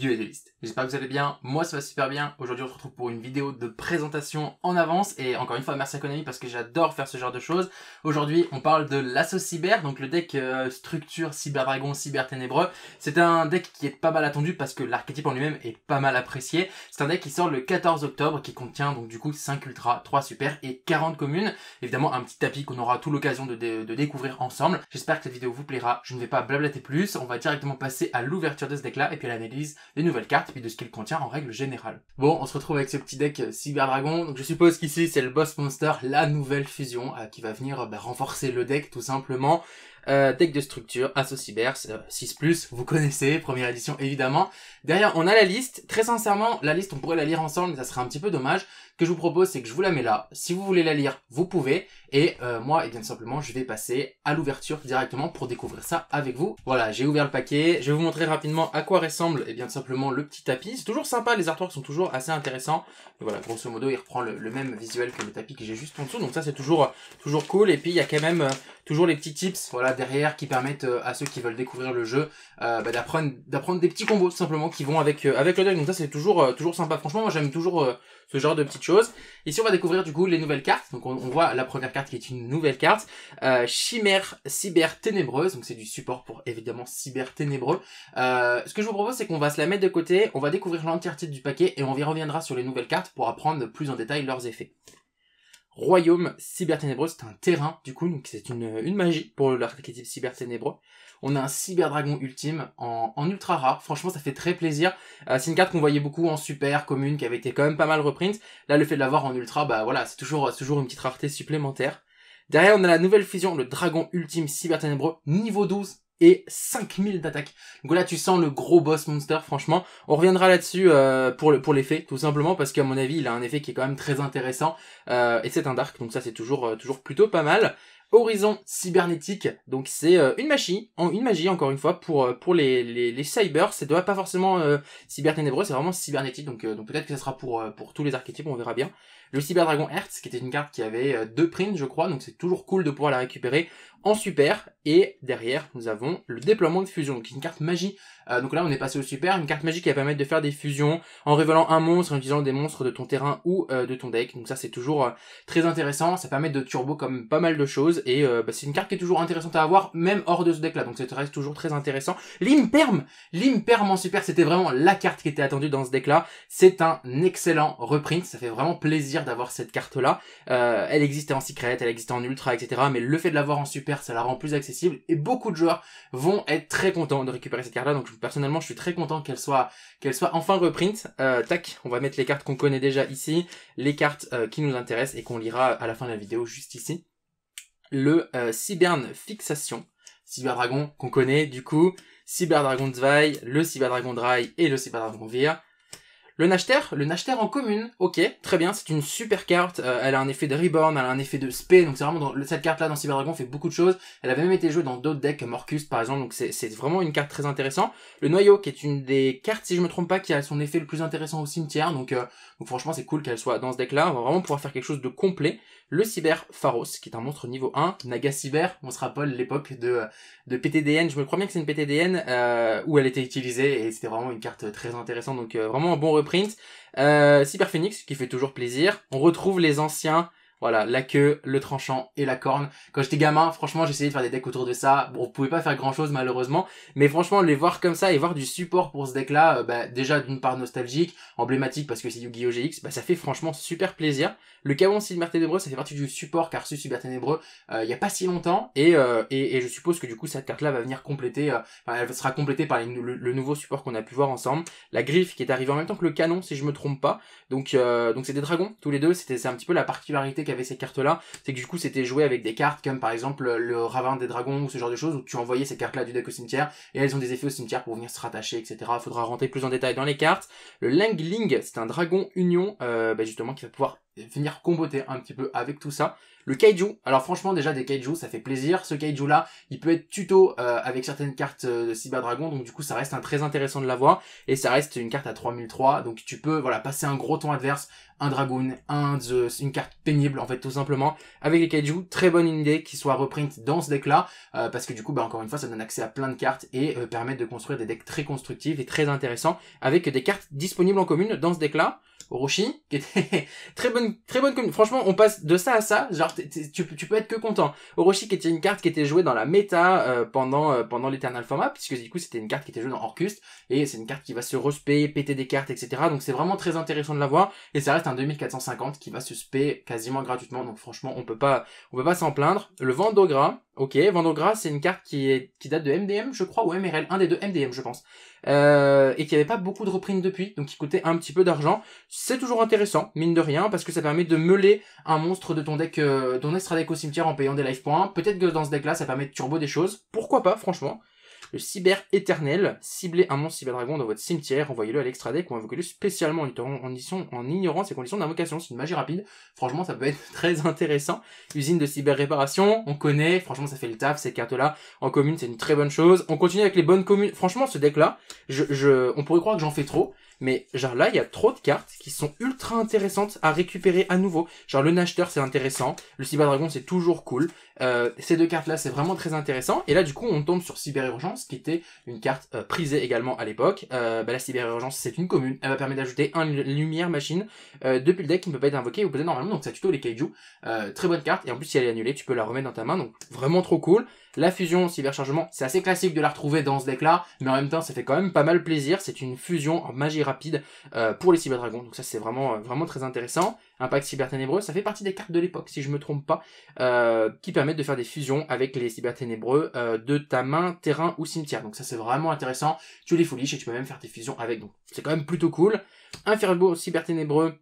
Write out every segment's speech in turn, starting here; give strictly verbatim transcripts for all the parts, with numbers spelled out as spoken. Yo les listes, j'espère que vous allez bien, moi ça va super bien. Aujourd'hui on se retrouve pour une vidéo de présentation en avance et encore une fois merci à Konami parce que j'adore faire ce genre de choses. Aujourd'hui on parle de l'Assaut Cyber, donc le deck euh, structure Cyber Dragon Cyber Ténébreux. C'est un deck qui est pas mal attendu parce que l'archétype en lui-même est pas mal apprécié. C'est un deck qui sort le quatorze octobre, qui contient donc du coup cinq ultras, trois super et quarante communes. Évidemment un petit tapis qu'on aura tout l'occasion de, dé de découvrir ensemble. J'espère que cette vidéo vous plaira, je ne vais pas blablater plus, on va directement passer à l'ouverture de ce deck là et puis à l'analyse des nouvelles cartes et puis de ce qu'il contient en règle générale. Bon, on se retrouve avec ce petit deck Cyber Dragon. Donc je suppose qu'ici c'est le boss monster, la nouvelle fusion euh, qui va venir euh, bah, renforcer le deck tout simplement. Euh, deck de structure, Assaut Cyber, euh, six plus, vous connaissez, première édition évidemment. Derrière on a la liste, très sincèrement la liste on pourrait la lire ensemble mais ça serait un petit peu dommage. Ce que je vous propose c'est que je vous la mets là, si vous voulez la lire vous pouvez. Et euh, moi et bien simplement je vais passer à l'ouverture directement pour découvrir ça avec vous. Voilà, j'ai ouvert le paquet, je vais vous montrer rapidement à quoi ressemble et bien simplement le petit tapis. C'est toujours sympa, les artworks sont toujours assez intéressants. Et voilà, grosso modo il reprend le, le même visuel que le tapis que j'ai juste en dessous, donc ça c'est toujours, toujours cool. Et puis il y a quand même euh, toujours les petits tips, voilà, derrière qui permettent euh, à ceux qui veulent découvrir le jeu euh, bah, d'apprendre d'apprendre des petits combos tout simplement qui vont avec, euh, avec le deck. Donc ça c'est toujours, euh, toujours sympa, franchement moi j'aime toujours euh, ce genre de petites choses. Ici on va découvrir du coup les nouvelles cartes, donc on, on voit la première carte qui est une nouvelle carte, euh, Chimère cyber ténébreuse, donc c'est du support pour évidemment cyber ténébreux. Euh, ce que je vous propose c'est qu'on va se la mettre de côté, on va découvrir l'entièreté du paquet et on y reviendra sur les nouvelles cartes pour apprendre plus en détail leurs effets. Royaume cyber ténébreux, c'est un terrain du coup, donc c'est une, une magie pour l'archétype cyber ténébreux. On a un Cyber Dragon Ultime en, en ultra rare, franchement ça fait très plaisir. Euh, c'est une carte qu'on voyait beaucoup en super, commune, qui avait été quand même pas mal reprint. Là le fait de l'avoir en ultra, bah voilà, c'est toujours, toujours une petite rareté supplémentaire. Derrière on a la nouvelle fusion, le Dragon Ultime Cyber Ténébreux, niveau douze. Et cinq mille d'attaque. Donc là tu sens le gros boss monster franchement. On reviendra là-dessus euh, pour le pour l'effet tout simplement parce qu'à mon avis il a un effet qui est quand même très intéressant. Euh, et c'est un dark donc ça c'est toujours euh, toujours plutôt pas mal. Horizon cybernétique, donc c'est euh, une magie, en, une magie encore une fois pour euh, pour les les, les cyber, c'est pas forcément euh, cyber ténébreux, c'est vraiment cybernétique, donc euh, donc peut-être que ça sera pour euh, pour tous les archétypes, on verra bien. Le Cyber Dragon Hertz, qui était une carte qui avait euh, deux prints je crois, donc c'est toujours cool de pouvoir la récupérer en super. Et derrière nous avons le déploiement de fusion, donc une carte magie. Euh, donc là on est passé au super, une carte magie qui va permettre de faire des fusions en révélant un monstre, en utilisant des monstres de ton terrain ou euh, de ton deck. Donc ça c'est toujours euh, très intéressant, ça permet de turbo comme pas mal de choses. Et euh, bah, c'est une carte qui est toujours intéressante à avoir même hors de ce deck là, donc ça reste toujours très intéressant. L'imperme, l'imperme en super, c'était vraiment la carte qui était attendue dans ce deck là. C'est un excellent reprint, ça fait vraiment plaisir d'avoir cette carte là. euh, Elle existait en secret, elle existait en ultra etc, mais le fait de l'avoir en super ça la rend plus accessible. Et beaucoup de joueurs vont être très contents de récupérer cette carte là, donc personnellement je suis très content qu'elle soit, qu'elle soit enfin reprint. euh, Tac, on va mettre les cartes qu'on connaît déjà ici, les cartes euh, qui nous intéressent et qu'on lira à la fin de la vidéo juste ici. Le euh, Cybern Fixation Cyber Dragon qu'on connaît du coup, Cyber Dragon Zwei, le Cyber Dragon Dry et le Cyber Dragon Vir. Le Nachster, le Nachster en commune, ok, très bien, c'est une super carte, euh, elle a un effet de reborn, elle a un effet de spé, donc c'est vraiment, dans, cette carte-là dans Cyber Dragon fait beaucoup de choses, elle avait même été jouée dans d'autres decks, comme Orcus par exemple, donc c'est vraiment une carte très intéressante. Le Noyau, qui est une des cartes, si je me trompe pas, qui a son effet le plus intéressant au cimetière, donc, euh, donc franchement c'est cool qu'elle soit dans ce deck-là, on va vraiment pouvoir faire quelque chose de complet. Le Cyber Pharos, qui est un monstre niveau un, Naga Cyber, on se rappelle l'époque de, de P T D N, je me crois bien que c'est une P T D N, euh, où elle était utilisée, et c'était vraiment une carte très intéressante, donc euh, vraiment un bon reprend. Print, euh, Cyber Phénix qui fait toujours plaisir, on retrouve les anciens, voilà, la queue, le tranchant et la corne. Quand j'étais gamin, franchement, j'essayais de faire des decks autour de ça. Bon, on pouvait pas faire grand chose, malheureusement. Mais franchement, les voir comme ça et voir du support pour ce deck-là, euh, bah, déjà d'une part nostalgique, emblématique parce que c'est Yu-Gi-Oh! G X, bah, ça fait franchement super plaisir. Le Canon Cyber Ténébreux, ça fait partie du support qu'a reçu Cyber Ténébreux, euh, il y a pas si longtemps. Et, euh, et, et je suppose que du coup, cette carte-là va venir compléter, euh, enfin, elle sera complétée par les, le, le nouveau support qu'on a pu voir ensemble. La griffe qui est arrivée en même temps que le canon, si je me trompe pas. Donc, euh, donc c'est des dragons, tous les deux. C'était, c'est un petit peu la particularité qu'avaient ces cartes là, c'est que du coup c'était joué avec des cartes comme par exemple le ravin des dragons ou ce genre de choses où tu envoyais ces cartes là du deck au cimetière et elles ont des effets au cimetière pour venir se rattacher etc. Faudra rentrer plus en détail dans les cartes. Le Ling Ling, c'est un dragon union, euh, bah justement qui va pouvoir venir comboter un petit peu avec tout ça. Le Kaiju, alors franchement déjà des Kaiju ça fait plaisir, ce Kaiju là il peut être tuto euh, avec certaines cartes euh, de Cyber Dragon, donc du coup ça reste un très intéressant de l'avoir, et ça reste une carte à trois mille trois, donc tu peux voilà passer un gros temps adverse, un Dragoon, un euh, une carte pénible en fait tout simplement, avec les Kaiju, très bonne idée qu'ils soient reprint dans ce deck là, euh, parce que du coup bah encore une fois ça donne accès à plein de cartes et euh, permettent de construire des decks très constructifs et très intéressants, avec des cartes disponibles en commune dans ce deck là. Orochi, qui était très bonne, très bonne commune. Franchement, on passe de ça à ça. Genre, t es, t es, tu, tu peux être que content. Orochi, qui était une carte qui était jouée dans la méta euh, pendant euh, pendant l'Eternal Format, puisque du coup, c'était une carte qui était jouée dans Orcust, et c'est une carte qui va se respé, péter des cartes, et cetera. Donc, c'est vraiment très intéressant de l'avoir, et ça reste un deux mille quatre cent cinquante qui va se spé quasiment gratuitement. Donc, franchement, on peut pas, on peut pas s'en plaindre. Le Vendogras, ok, Vendogras, c'est une carte qui est qui date de M D M, je crois, ou M R L, un des deux M D M, je pense. Euh, et qui avait pas beaucoup de reprints depuis, donc qui coûtait un petit peu d'argent. C'est toujours intéressant, mine de rien, parce que ça permet de meuler un monstre de ton deck, euh, ton extra deck au cimetière en payant des life points. Peut-être que dans ce deck-là, ça permet de turbo des choses. Pourquoi pas, franchement. Le Cyber éternel, ciblez un monstre Cyber Dragon dans votre cimetière, envoyez-le à l'extra deck ou invoquez-le spécialement en, en, en ignorant ses conditions d'invocation. C'est une magie rapide. Franchement, ça peut être très intéressant. Usine de cyber réparation, on connaît. Franchement, ça fait le taf. Cette carte-là, en commune, c'est une très bonne chose. On continue avec les bonnes communes. Franchement, ce deck-là, je, je, on pourrait croire que j'en fais trop. Mais genre là, il y a trop de cartes qui sont ultra intéressantes à récupérer à nouveau. Genre le Nachster, c'est intéressant. Le Cyber Dragon, c'est toujours cool. Euh, ces deux cartes-là, c'est vraiment très intéressant. Et là, du coup, on tombe sur Cyber Urgence, qui était une carte euh, prisée également à l'époque. Euh, bah, la Cyber Urgence, c'est une commune. Elle va permettre d'ajouter un lumière machine euh, depuis le deck qui ne peut pas être invoqué ou peut-être normalement. Donc ça tuto les Kaiju. Euh, très bonne carte. Et en plus, si elle est annulée, tu peux la remettre dans ta main. Donc vraiment trop cool. La fusion, cyber chargement, c'est assez classique de la retrouver dans ce deck-là. Mais en même temps, ça fait quand même pas mal plaisir. C'est une fusion en magie rapide euh, pour les Cyber Dragons, donc ça c'est vraiment euh, vraiment très intéressant. Impact cyber ténébreux, ça fait partie des cartes de l'époque si je me trompe pas, euh, qui permettent de faire des fusions avec les cyber ténébreux euh, de ta main, terrain ou cimetière, donc ça c'est vraiment intéressant. Tu les fouliches et tu peux même faire tes fusions avec, donc c'est quand même plutôt cool. Infirbo cyber ténébreux,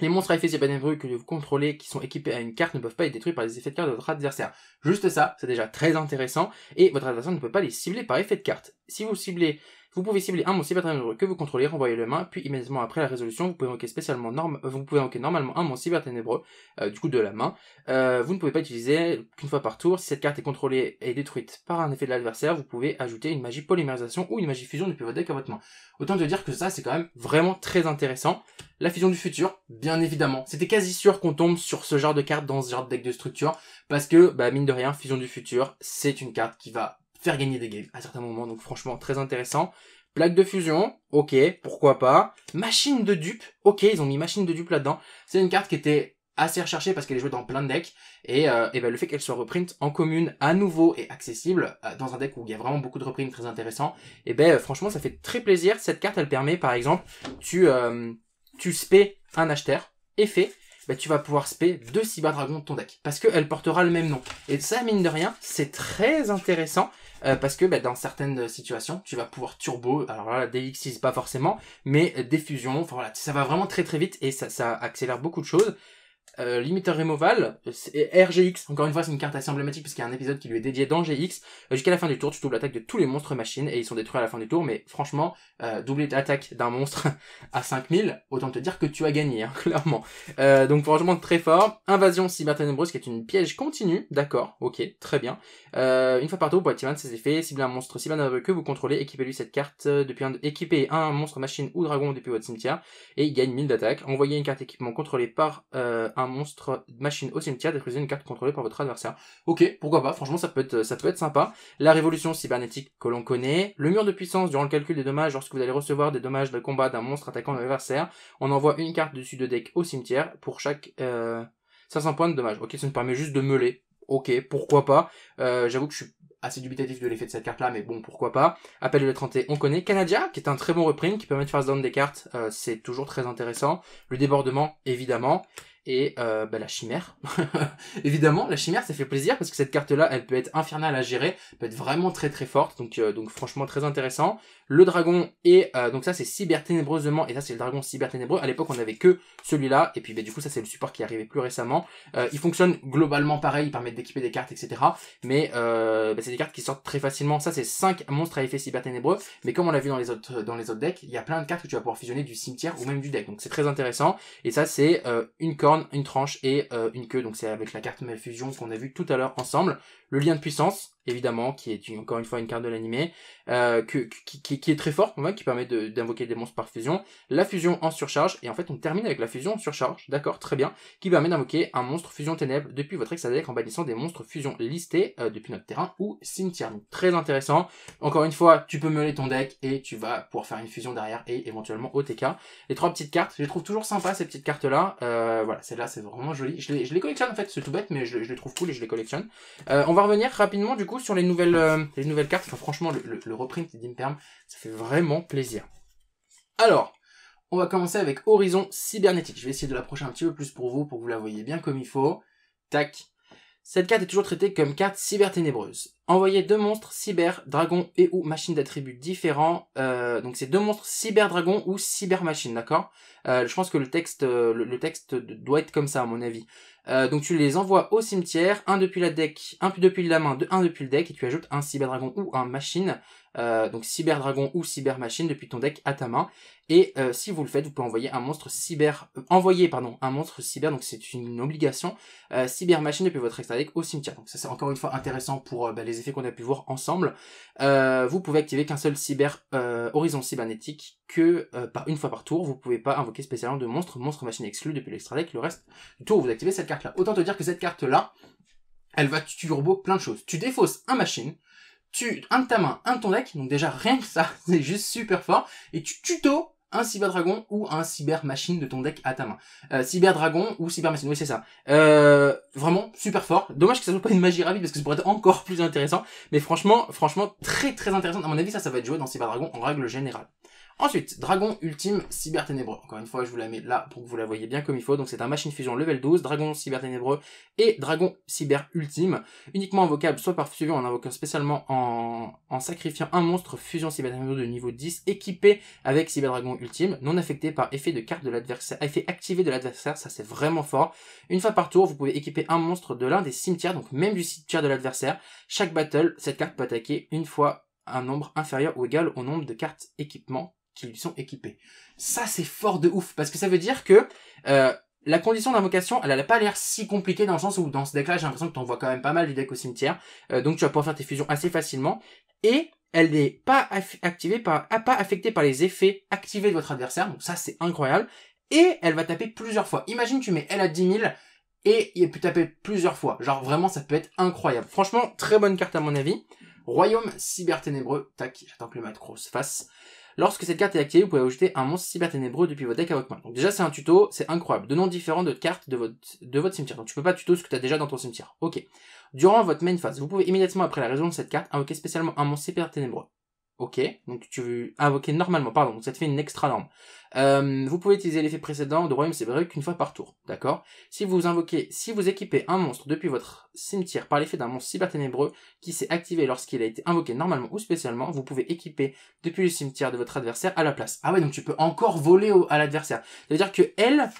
les monstres à effet cyber ténébreux que vous contrôlez qui sont équipés à une carte ne peuvent pas être détruits par les effets de carte de votre adversaire. Juste ça, c'est déjà très intéressant, et votre adversaire ne peut pas les cibler par effet de carte. Si vous ciblez Vous pouvez cibler un monstre cyber ténébreux que vous contrôlez, renvoyer le main, puis immédiatement après la résolution, vous pouvez invoquer spécialement norme, vous pouvez invoquer normalement un monstre cyber ténébreux, euh, du coup de la main. Euh, vous ne pouvez pas l'utiliser qu'une fois par tour. Si cette carte est contrôlée et détruite par un effet de l'adversaire, vous pouvez ajouter une magie polymérisation ou une magie fusion depuis votre deck à votre main. Autant te dire que ça, c'est quand même vraiment très intéressant. La fusion du futur, bien évidemment. C'était quasi sûr qu'on tombe sur ce genre de carte dans ce genre de deck de structure, parce que, bah, mine de rien, fusion du futur, c'est une carte qui va faire gagner des games à certains moments, donc franchement très intéressant. Plaque de fusion, ok, pourquoi pas. Machine de dupe, ok, ils ont mis machine de dupe là-dedans. C'est une carte qui était assez recherchée parce qu'elle est jouée dans plein de decks, et, euh, et ben le fait qu'elle soit reprint en commune à nouveau et accessible euh, dans un deck où il y a vraiment beaucoup de reprints très intéressants, et ben euh, franchement ça fait très plaisir. Cette carte elle permet par exemple, tu euh, tu spé un Nachster, effet, bah, tu vas pouvoir spé deux Cyber Dragons de ton deck, parce qu'elle portera le même nom. Et ça, mine de rien, c'est très intéressant, euh, parce que bah, dans certaines situations, tu vas pouvoir turbo, alors là, des X six pas forcément, mais des fusions, enfin voilà, ça va vraiment très très vite, et ça, ça accélère beaucoup de choses. Euh, Limiter Removal, R G X, encore une fois c'est une carte assez emblématique parce qu'il y a un épisode qui lui est dédié dans G X. Euh, Jusqu'à la fin du tour, tu doubles l'attaque de tous les monstres machines et ils sont détruits à la fin du tour, mais franchement, euh, doubler l'attaque d'un monstre à cinq mille, autant te dire que tu as gagné, hein, clairement. Euh, donc franchement très fort. Invasion cyber ténébreuse qui est une piège continue, d'accord, ok, très bien. Euh, une fois par tour, pour activer un de ses effets, cibler un monstre cyber ténébreux que vous contrôlez, équipez-lui cette carte, depuis un, équipez un monstre machine ou dragon depuis votre cimetière et il gagne mille d'attaque. Envoyez une carte équipement contrôlée par euh, un monstre machine au cimetière, détruisez une carte contrôlée par votre adversaire. Ok, pourquoi pas, franchement ça peut être, ça peut être sympa. La révolution cybernétique que l'on connaît, le mur de puissance durant le calcul des dommages lorsque vous allez recevoir des dommages de combat d'un monstre attaquant l'adversaire, on envoie une carte dessus de deck au cimetière pour chaque euh, cinq cents points de dommages. Ok, ça nous permet juste de meuler. Ok, pourquoi pas. Euh, J'avoue que je suis assez dubitatif de l'effet de cette carte-là, mais bon, pourquoi pas. Appel de la trente, on connaît. Canadia, qui est un très bon reprint, qui permet de faire down des cartes, euh, c'est toujours très intéressant. Le débordement, évidemment. Et euh, bah, la chimère, évidemment, la chimère ça fait plaisir parce que cette carte là elle peut être infernale à gérer, peut être vraiment très très forte, donc euh, donc franchement très intéressant. Le dragon, et euh, donc ça c'est cyber ténébreusement, et ça c'est le dragon cyber ténébreux. À l'époque on n'avait que celui-là, et puis bah, du coup ça c'est le support qui est arrivé plus récemment. Euh, il fonctionne globalement pareil, il permet d'équiper des cartes, etc., mais euh, bah, c'est des cartes qui sortent très facilement. Ça c'est cinq monstres à effet cyber ténébreux, mais comme on l'a vu dans les autres dans les autres decks, il y a plein de cartes que tu vas pouvoir fusionner du cimetière ou même du deck, donc c'est très intéressant. Et ça c'est euh, une corne corne, une tranche et euh, une queue. Donc c'est avec la carte Malfusion qu'on a vu tout à l'heure ensemble. Le lien de puissance, évidemment, qui est une, encore une fois une carte de l'animé, euh, qui, qui, qui est très fort, ouais, qui permet d'invoquer de, des monstres par fusion. La fusion en surcharge, et en fait on termine avec la fusion en surcharge, d'accord, très bien, qui permet d'invoquer un monstre fusion ténèbres depuis votre hexadec en bannissant des monstres fusion listés euh, depuis notre terrain ou cimetière. Donc très intéressant. Encore une fois, tu peux meuler ton deck et tu vas pouvoir faire une fusion derrière et éventuellement O T K. Les trois petites cartes, je les trouve toujours sympas ces petites cartes-là. Euh, voilà, celle-là c'est vraiment joli. Je les, je les collectionne en fait, c'est tout bête, mais je, je les trouve cool et je les collectionne. Euh, on va revenir rapidement du coup sur les nouvelles, euh, les nouvelles cartes. Enfin, franchement, le, le, le reprint d'Imperm, ça fait vraiment plaisir. Alors, on va commencer avec Horizon cybernétique. Je vais essayer de l'approcher un petit peu plus pour vous, pour que vous la voyez bien comme il faut. Tac. Cette carte est toujours traitée comme carte cyber ténébreuse. Envoyez deux monstres cyber, dragon et ou machine d'attributs différents. Euh, donc c'est deux monstres cyber dragon ou cyber machine, d'accord. euh, Je pense que le texte, le, le texte doit être comme ça à mon avis. Euh, donc tu les envoies au cimetière, un depuis la deck, un depuis la main, un depuis le deck, et tu ajoutes un cyber dragon ou un machine. Euh, donc cyber dragon ou cyber machine depuis ton deck à ta main. Et euh, si vous le faites, vous pouvez envoyer un monstre cyber, euh, envoyer pardon, un monstre cyber. Donc c'est une obligation euh, cyber machine depuis votre extra deck au cimetière. Donc ça c'est encore une fois intéressant pour euh, bah, les effets qu'on a pu voir ensemble. Euh, vous pouvez activer qu'un seul cyber euh, horizon cybernétique que euh, par une fois par tour. Vous pouvez pas invoquer spécialement de monstre, monstre machine exclu depuis l'extra deck. Le reste du tour, vous activez cette carte là. Autant te dire que cette carte là, elle va turbo plein de choses. Tu défausses un machine. Tu, un de ta main, un de ton deck, donc déjà rien que ça, c'est juste super fort, et tu tuto un cyber dragon ou un cyber machine de ton deck à ta main. Euh, cyber dragon ou cyber machine, oui c'est ça. Euh, vraiment super fort. Dommage que ça soit pas une magie rapide parce que ça pourrait être encore plus intéressant, mais franchement, franchement très très intéressant. À mon avis ça, ça va être joué dans cyber dragon en règle générale. Ensuite, Dragon Ultime Cyber Ténébreux. Encore une fois, je vous la mets là pour que vous la voyez bien comme il faut. Donc c'est un machine fusion level douze, Dragon Cyber Ténébreux et Dragon Cyber Ultime. Uniquement invocable soit par fusion en invoquant spécialement en, en sacrifiant un monstre fusion Cyber Ténébreux de niveau dix équipé avec Cyber Dragon Ultime, non affecté par effet de carte de l'adversaire, effet activé de l'adversaire, ça c'est vraiment fort. Une fois par tour, vous pouvez équiper un monstre de l'un des cimetières, donc même du cimetière de l'adversaire. Chaque battle, cette carte peut attaquer une fois un nombre inférieur ou égal au nombre de cartes équipement qui lui sont équipés. Ça c'est fort de ouf, parce que ça veut dire que euh, la condition d'invocation, elle n'a pas l'air si compliquée dans le sens où dans ce deck là j'ai l'impression que tu envoies quand même pas mal du deck au cimetière, euh, donc tu vas pouvoir faire tes fusions assez facilement, et elle n'est pas activée par, pas affectée par les effets activés de votre adversaire, donc ça c'est incroyable, et elle va taper plusieurs fois. Imagine tu mets elle à dix mille, et il peut taper plusieurs fois, genre vraiment ça peut être incroyable. Franchement, très bonne carte à mon avis. Royaume cyber ténébreux, tac, j'attends que le macro se fasse. Lorsque cette carte est activée, vous pouvez ajouter un monstre cyber ténébreux depuis votre deck à votre main. Donc déjà c'est un tuto, c'est incroyable. Deux noms différents de cartes de votre, de votre cimetière. Donc tu peux pas tuto ce que tu as déjà dans ton cimetière. Ok. Durant votre main phase, vous pouvez immédiatement après la résolution de cette carte invoquer spécialement un monstre cyber ténébreux. Ok. Donc tu veux invoquer normalement, pardon, donc ça te fait une extra norme. Euh, vous pouvez utiliser l'effet précédent de Royaume cyber qu'une fois par tour, d'accord. Si vous invoquez, si vous équipez un monstre depuis votre cimetière par l'effet d'un monstre cyber ténébreux qui s'est activé lorsqu'il a été invoqué normalement ou spécialement, vous pouvez équiper depuis le cimetière de votre adversaire à la place. Ah ouais, donc tu peux encore voler au, à l'adversaire. C'est-à-dire que elle,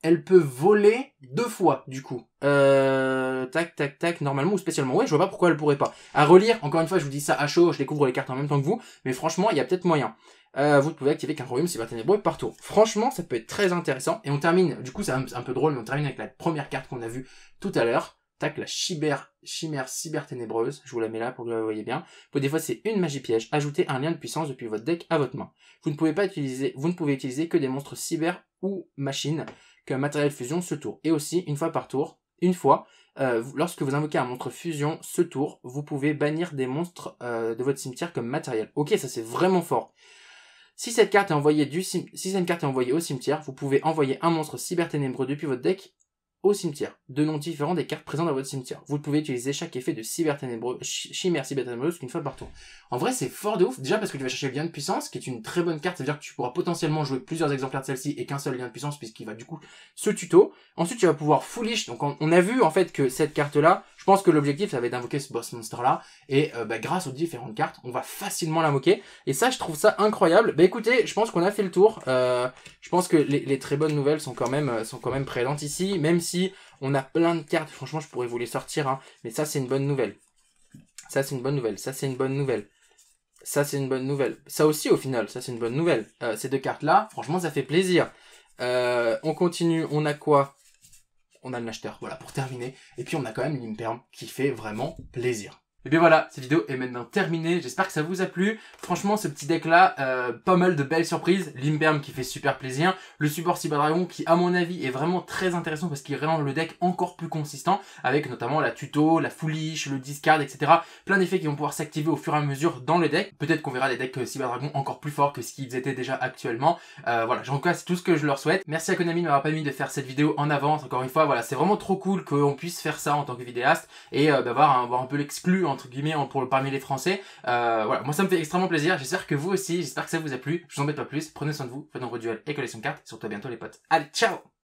elle peut voler deux fois du coup. Euh, tac, tac, tac, normalement ou spécialement. Ouais, je vois pas pourquoi elle pourrait pas. À relire, encore une fois, je vous dis ça à chaud, je découvre les cartes en même temps que vous, mais franchement, il y a peut-être moyen. Euh, vous pouvez activer qu'un royaume cyber ténébreux par tour. Franchement, ça peut être très intéressant. Et on termine, du coup, c'est un, un peu drôle, mais on termine avec la première carte qu'on a vue tout à l'heure. Tac, la Chimère, Chimère cyber ténébreuse. Je vous la mets là pour que vous la voyez bien. Pour des fois, c'est une magie piège. Ajoutez un lien de puissance depuis votre deck à votre main. Vous ne pouvez pas utiliser, vous ne pouvez utiliser que des monstres cyber ou machines qu'un matériel fusion ce tour. Et aussi, une fois par tour, une fois, euh, lorsque vous invoquez un monstre fusion ce tour, vous pouvez bannir des monstres euh, de votre cimetière comme matériel. Ok, ça c'est vraiment fort. Si cette carte est envoyée du si cette carte est envoyée au cimetière, vous pouvez envoyer un monstre cyber ténébreux depuis votre deck au cimetière. Deux noms différents des cartes présentes dans votre cimetière. Vous pouvez utiliser chaque effet de cyber ténébreux, ch chimère cyber ténébreuse qu'une fois par tour. En vrai, c'est fort de ouf. Déjà parce que tu vas chercher le lien de puissance, qui est une très bonne carte. C'est-à-dire que tu pourras potentiellement jouer plusieurs exemplaires de celle-ci et qu'un seul lien de puissance puisqu'il va du coup se tuto. Ensuite, tu vas pouvoir foolish. Donc, on a vu en fait que cette carte-là, je pense que l'objectif, ça va être d'invoquer ce boss monster-là. Et euh, bah, grâce aux différentes cartes, on va facilement l'invoquer. Et ça, je trouve ça incroyable. Bah écoutez, je pense qu'on a fait le tour. Euh, je pense que les, les très bonnes nouvelles sont quand même, sont quand même présentes ici, même si Si on a plein de cartes, franchement je pourrais vous les sortir, hein. Mais ça c'est une bonne nouvelle, ça c'est une bonne nouvelle, ça c'est une bonne nouvelle, ça c'est une bonne nouvelle, ça aussi au final, ça c'est une bonne nouvelle. Euh, ces deux cartes là, franchement ça fait plaisir. Euh, on continue, on a quoi? on a le Nachster, voilà, pour terminer. Et puis on a quand même l'imperme qui fait vraiment plaisir. Et bien voilà, cette vidéo est maintenant terminée, j'espère que ça vous a plu. Franchement, ce petit deck là, euh, pas mal de belles surprises. L'imperme qui fait super plaisir, le support Cyber Dragon qui à mon avis est vraiment très intéressant parce qu'il rend le deck encore plus consistant avec notamment la tuto, la foolish, le discard, et cetera. Plein d'effets qui vont pouvoir s'activer au fur et à mesure dans le deck. Peut-être qu'on verra des decks Cyber Dragon encore plus forts que ce qu'ils étaient déjà actuellement. Euh, voilà, en tout cas c'est tout ce que je leur souhaite. Merci à Konami de m'avoir permis de faire cette vidéo en avance, encore une fois, voilà, c'est vraiment trop cool qu'on puisse faire ça en tant que vidéaste et euh, d'avoir un, un peu l'exclu entre guillemets pour le, parmi les Français. Euh, voilà, moi ça me fait extrêmement plaisir, j'espère que vous aussi, j'espère que ça vous a plu, je vous embête pas plus, prenez soin de vous, faites nombreux duels et collection de cartes, surtout à bientôt les potes, allez ciao.